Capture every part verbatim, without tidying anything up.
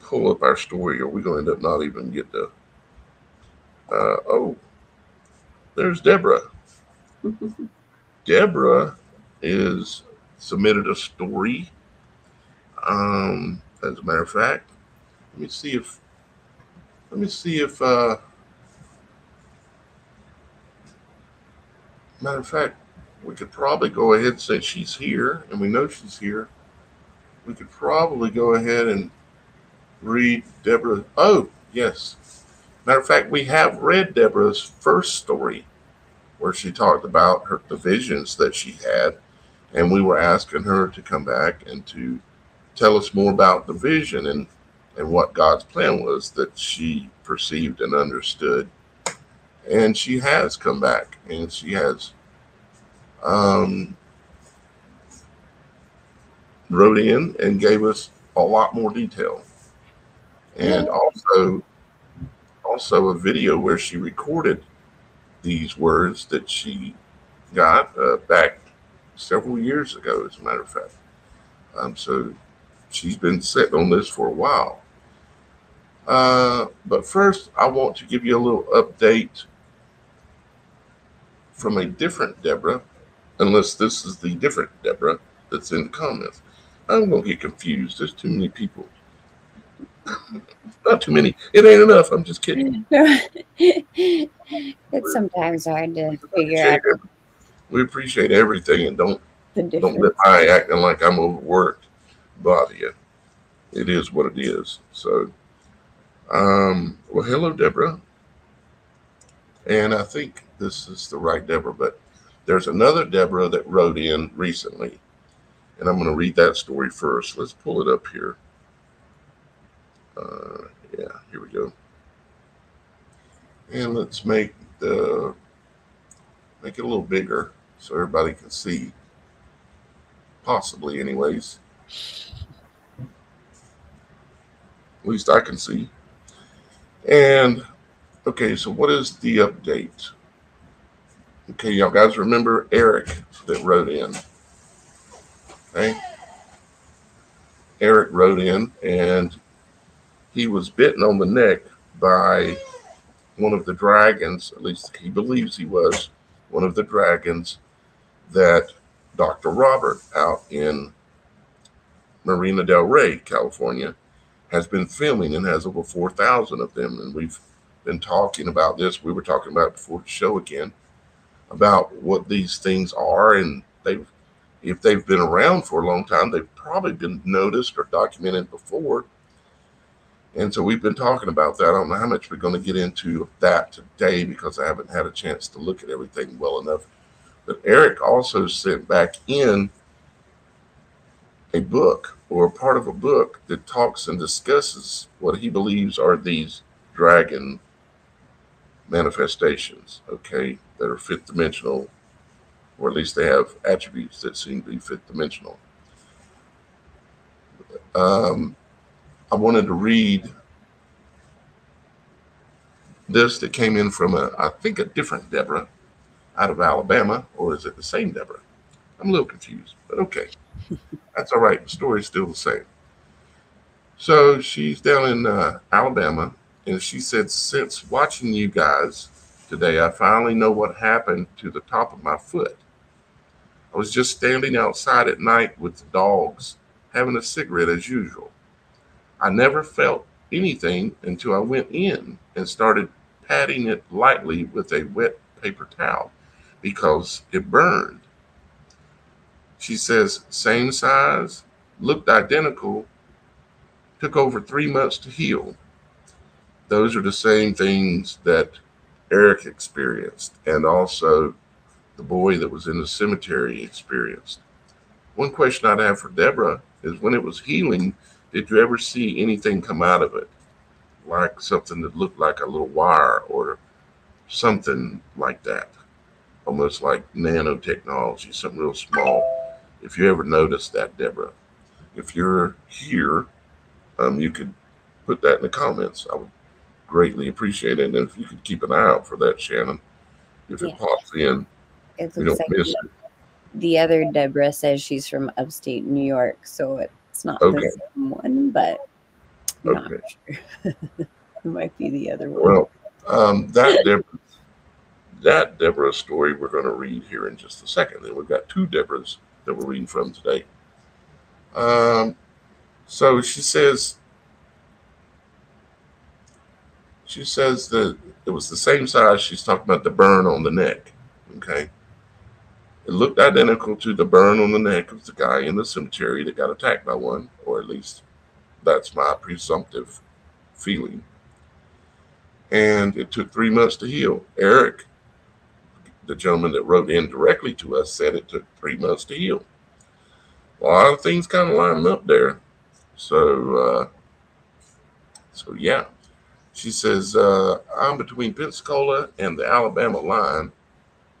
pull up our story, or we're going to end up not even get to. Uh, oh, there's Deborah. Deborah is submitted a story. Um, as a matter of fact, let me see if. Let me see if. Uh, matter of fact, we could probably go ahead and say she's here, and we know she's here. We could probably go ahead and read Deborah. Oh, yes. Matter of fact, we have read Deborah's first story where she talked about her the visions that she had, and we were asking her to come back and to tell us more about the vision and, and what God's plan was that she perceived and understood. And she has come back, and she has um, wrote in and gave us a lot more detail. And also, also a video where she recorded these words that she got uh, back several years ago, as a matter of fact. Um, so she's been sitting on this for a while. Uh, but first, I want to give you a little update from a different Deborah, unless this is the different Deborah that's in the comments. I'm going to get confused. There's too many people. Not too many. It ain't enough. I'm just kidding. It's sometimes hard to figure out. Every, we appreciate everything, and don't, don't let my acting like I'm overworked bother you. It is what it is. So, um, well, hello, Deborah. And I think this is the right Deborah, but there's another Deborah that wrote in recently. And I'm going to read that story first. Let's pull it up here. Uh, yeah, here we go. And let's make the make it a little bigger so everybody can see. Possibly, anyways. At least I can see. And okay, so what is the update? Okay, y'all guys remember Eric that wrote in. Okay. Eric wrote in, and he was bitten on the neck by one of the dragons, at least he believes he was, one of the dragons that Doctor Robert out in Marina del Rey, California, has been filming and has over four thousand of them. And we've been talking about this. We were talking about it before the show again, about what these things are, and they've if they've been around for a long time, they've probably been noticed or documented before. And so we've been talking about that. I don't know how much we're going to get into that today because I haven't had a chance to look at everything well enough. But Eric also sent back in a book or a part of a book that talks and discusses what he believes are these dragon manifestations, okay, that are fifth dimensional, or at least they have attributes that seem to be fifth dimensional. Um, I wanted to read this that came in from, a, I think, a different Deborah out of Alabama, or is it the same Deborah? I'm a little confused, but okay. That's all right. The story's still the same. So she's down in uh, Alabama, and she said, since watching you guys today, I finally know what happened to the top of my foot. I was just standing outside at night with the dogs, having a cigarette as usual. I never felt anything until I went in and started patting it lightly with a wet paper towel because it burned. She says, same size, looked identical, took over three months to heal. Those are the same things that Eric experienced, and also the boy that was in the cemetery experienced. One question I'd have for Deborah is, when it was healing, did you ever see anything come out of it? Like something that looked like a little wire or something like that. Almost like nanotechnology, something real small. If you ever noticed that, Deborah, if you're here, um, you could put that in the comments. I would greatly appreciate it. And if you could keep an eye out for that, Shannon, if yeah. it pops in, it we don't like miss the, it. The other Deborah says she's from upstate New York, so it's not okay. The same one, but Okay. Sure. It might be the other one. Well, um, that Deborah, that Deborah story we're going to read here in just a second. Then we've got two Deborahs that we're reading from today. Um, so she says, she says that it was the same size. She's talking about the burn on the neck. Okay. It looked identical to the burn on the neck of the guy in the cemetery that got attacked by one, or at least that's my presumptive feeling. And it took three months to heal. Eric, the gentleman that wrote in directly to us, said it took three months to heal. A lot of things kind of lining up there. So, uh, so yeah. She says, uh, I'm between Pensacola and the Alabama line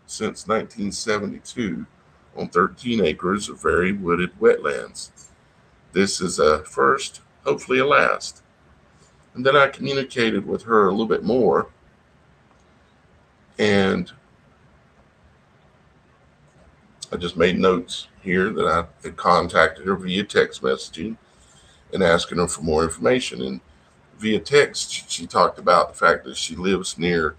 since nineteen seventy-two on thirteen acres of very wooded wetlands. This is a first, hopefully a last. And then I communicated with her a little bit more, and I just made notes here that I had contacted her via text messaging and asking her for more information. And via text, she talked about the fact that she lives near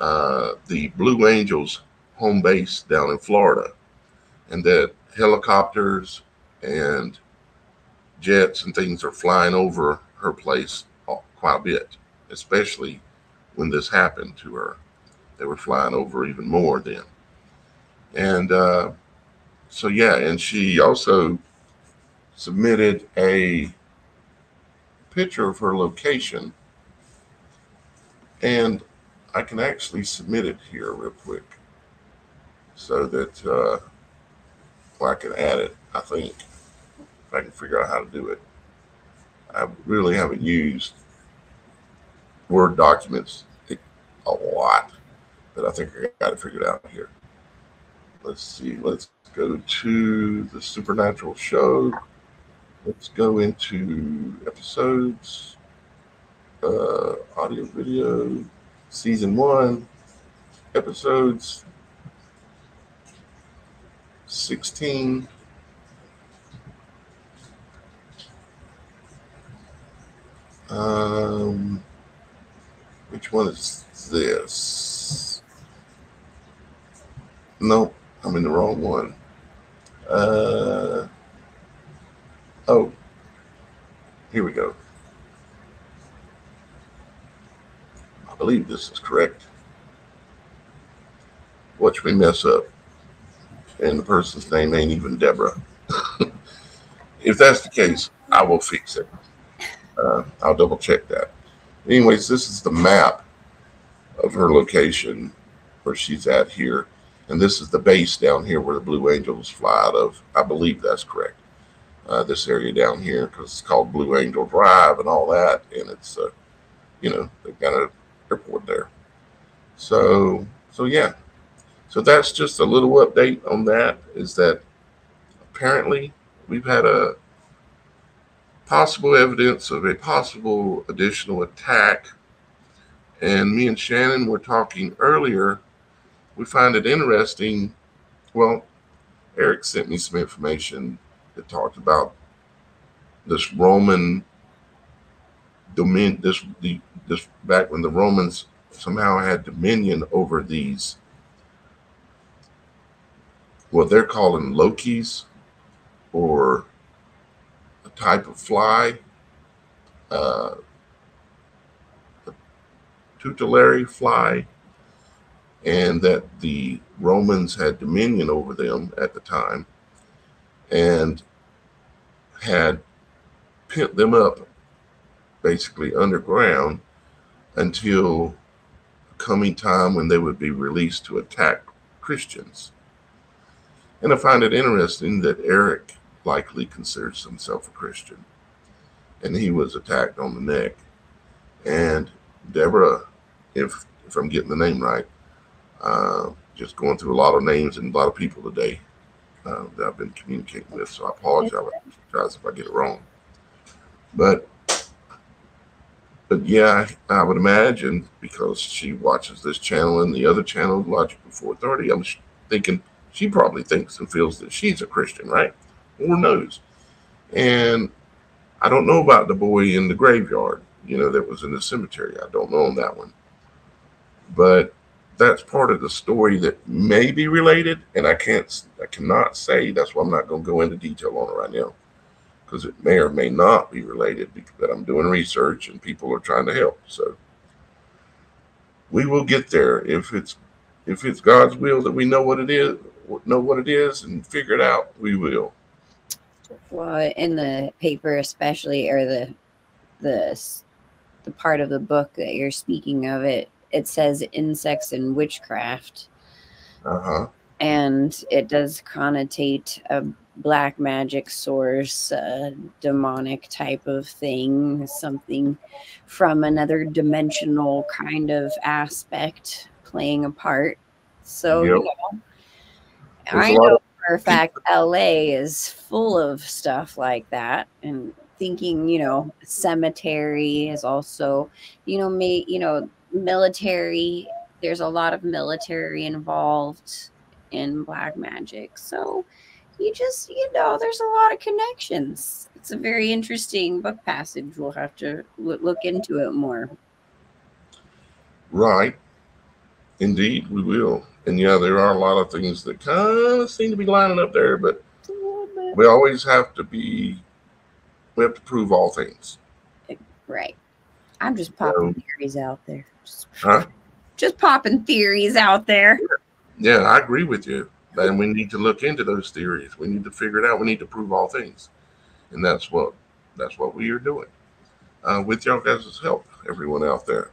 uh, the Blue Angels home base down in Florida, and that helicopters and jets and things are flying over her place quite a bit, especially when this happened to her. They were flying over even more then. And uh, so, yeah, and she also submitted a picture of her location, and I can actually submit it here real quick so that uh, well, I can add it, I think, if I can figure out how to do it. I really haven't used Word documents a lot, but I think I got it figured out here. Let's see, let's go to the Supernatural Show. Let's go into episodes, uh, audio, video, season one, episodes sixteen. Um, which one is this? Nope, I'm in the wrong one. Uh, oh, here we go. I believe this is correct. Watch me mess up. And the person's name ain't even Deborah. If that's the case, I will fix it. Uh, I'll double check that. Anyways, this is the map of her location where she's at here. And this is the base down here where the Blue Angels fly out of. I believe that's correct. Uh, this area down here, because it's called Blue Angel Drive and all that. And it's, uh, you know, they've got an airport there. So, so yeah. So that's just a little update on that, is that apparently we've had a possible evidence of a possible additional attack. And me and Shannon were talking earlier. We find it interesting. Well, Eric sent me some information that talked about this Roman dominion, this, the, this back when the Romans somehow had dominion over these, well, they're calling locusts, or a type of fly, uh, a tutelary fly, and that the Romans had dominion over them at the time and had pent them up basically underground until the coming time when they would be released to attack Christians. And I find it interesting that Eric likely considers himself a Christian, and he was attacked on the neck. And Deborah, if, if I'm getting the name right, uh, just going through a lot of names and a lot of people today uh, that I've been communicating with, so I apologize if I get it wrong. But, but yeah, I would imagine, because she watches this channel and the other channel, Logic Before Authority, I'm thinking she probably thinks and feels that she's a Christian, right? Or knows. And I don't know about the boy in the graveyard, you know, that was in the cemetery. I don't know on that one. But that's part of the story that may be related, and I can't, I cannot say. That's why I'm not going to go into detail on it right now, because it may or may not be related. But I'm doing research, and people are trying to help. So we will get there if it's if it's God's will that we know what it is, know what it is, and figure it out. We will. Well, in the paper, especially, or the the the part of the book that you're speaking of, it. It says insects and witchcraft, uh-huh. and it does connotate a black magic source, a demonic type of thing, something from another dimensional kind of aspect playing a part. So, yep. you know, I know for a fact L A is full of stuff like that, and thinking, you know, cemetery is also, you know, may you know. military, there's a lot of military involved in black magic. So you just, you know, there's a lot of connections. It's a very interesting book passage. We'll have to look into it more. Right. Indeed, we will. And yeah, there are a lot of things that kind of seem to be lining up there, but we always have to be, we have to prove all things. Right. I'm just popping um, theories out there. Just, huh? just popping theories out there. Yeah, I agree with you. And we need to look into those theories. We need to figure it out. We need to prove all things. And that's what that's what we are doing. Uh, with y'all guys' help, everyone out there.